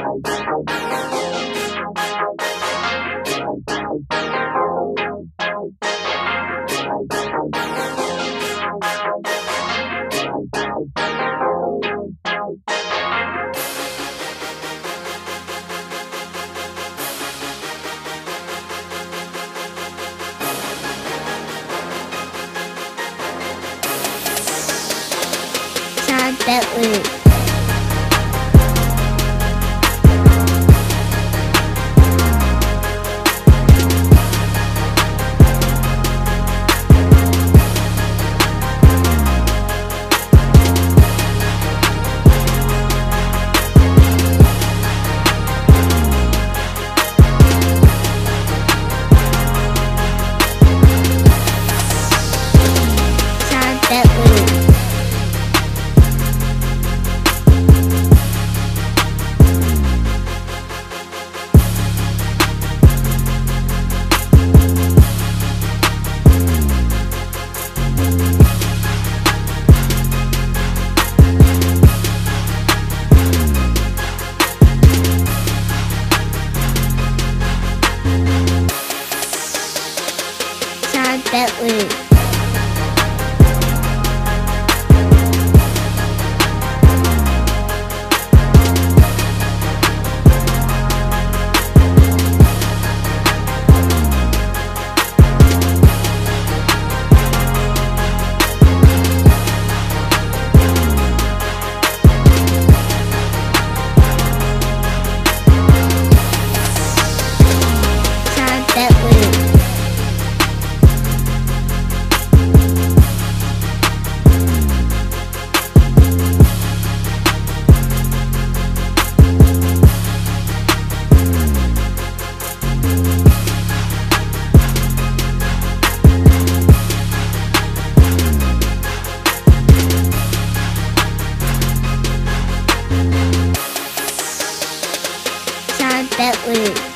That loop. That loop. That loop.